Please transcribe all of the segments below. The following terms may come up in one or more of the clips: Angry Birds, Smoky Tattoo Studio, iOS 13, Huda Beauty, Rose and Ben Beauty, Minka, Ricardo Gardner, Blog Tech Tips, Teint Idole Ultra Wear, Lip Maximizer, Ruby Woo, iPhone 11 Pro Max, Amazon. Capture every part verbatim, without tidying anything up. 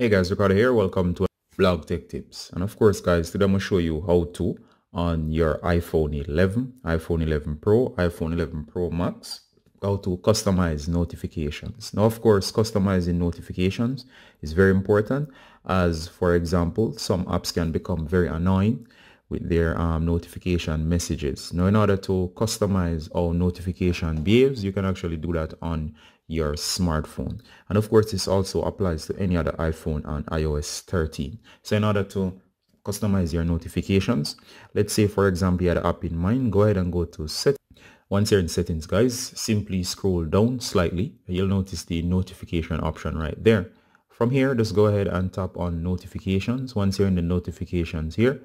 Hey guys, Ricardo here, welcome to Blog Tech Tips. And of course guys, today I'm going to show you how to on your iPhone eleven, iPhone eleven Pro, iPhone eleven Pro Max, how to customize notifications. Now of course, customizing notifications is very important, as for example, some apps can become very annoying with their um, notification messages. Now in order to customize how notification behaves, you can actually do that on your smartphone, and of course this also applies to any other iPhone and iOS thirteen. So in order to customize your notifications, let's say for example you had an app in mind, go ahead and go to set. Once you're in settings guys, simply scroll down slightly and you'll notice the notification option right there. From here, just go ahead and tap on notifications. Once you're in the notifications here,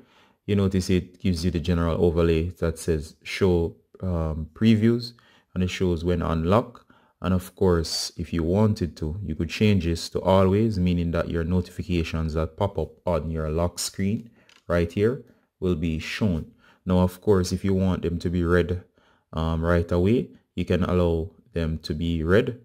you notice it gives you the general overlay that says show um, previews, and it shows when unlocked. And of course, if you wanted to, you could change this to always, meaning that your notifications that pop up on your lock screen right here will be shown. Now, of course, if you want them to be read um, right away, you can allow them to be read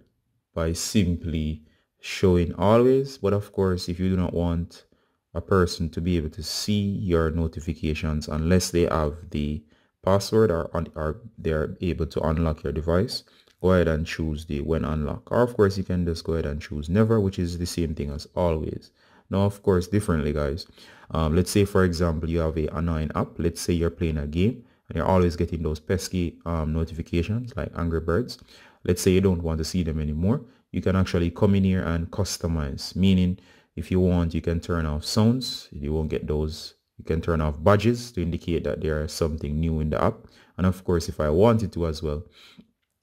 by simply showing always. But of course, if you do not want a person to be able to see your notifications unless they have the password or, or they're able to unlock your device, go ahead and choose the when unlock, or of course you can just go ahead and choose never, which is the same thing as always. Now of course differently guys, um, let's say for example you have a annoying app. Let's say you're playing a game and you're always getting those pesky um, notifications like Angry Birds. Let's say you don't want to see them anymore, you can actually come in here and customize, meaning if you want you can turn off sounds, you won't get those. You can turn off badges to indicate that there is something new in the app. And of course if I wanted to as well,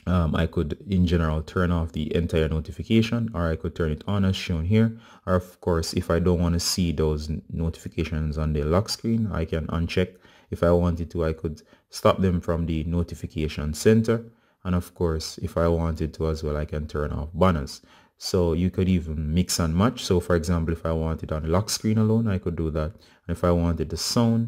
Um, I could in general turn off the entire notification, or I could turn it on as shown here, or of course if I don't want to see those notifications on the lock screen, I can uncheck. If I wanted to, I could stop them from the notification center, and of course if I wanted to as well, I can turn off banners. So you could even mix and match. So for example, if I wanted on the lock screen alone, I could do that, and if I wanted the sound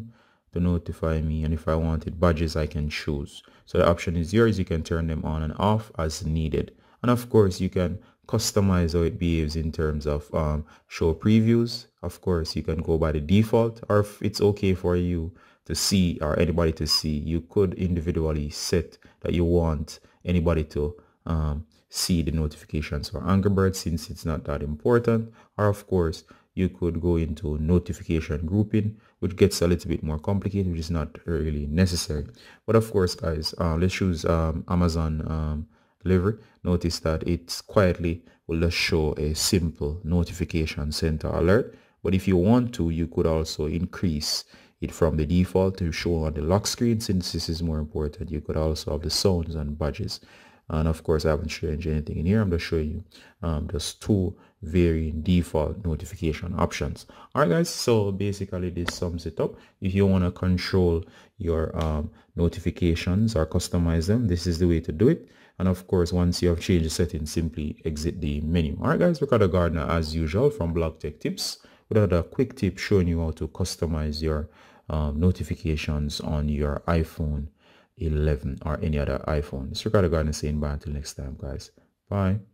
to notify me, and if I wanted badges, I can choose. So the option is yours, you can turn them on and off as needed. And of course you can customize how it behaves in terms of um, show previews. Of course you can go by the default, or if it's okay for you to see or anybody to see, you could individually set that you want anybody to um, see the notifications for Angry Birds, since it's not that important. Or of course you could go into notification grouping, which gets a little bit more complicated, which is not really necessary. But of course guys, uh, let's choose um, Amazon um, delivery. Notice that it's quietly will just show a simple notification center alert, but if you want to, you could also increase it from the default to show on the lock screen. Since this is more important, you could also have the sounds and badges. And of course I haven't changed anything in here, I'm just showing you um, just two varying default notification options. Alright guys, so basically this sums it up. If you want to control your um, notifications or customize them, this is the way to do it. And of course once you have changed the settings, simply exit the menu. Alright guys, Ricardo Gardner as usual from Blog Tech Tips with another quick tip showing you how to customize your um, notifications on your iPhone eleven or any other iPhone. It's Ricardo Gardner saying bye until next time guys. Bye.